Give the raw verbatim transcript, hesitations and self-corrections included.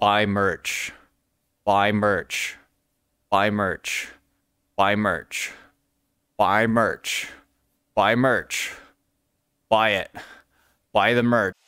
buy merch, buy merch, buy merch, buy merch, buy merch, buy merch, buy it, buy the merch.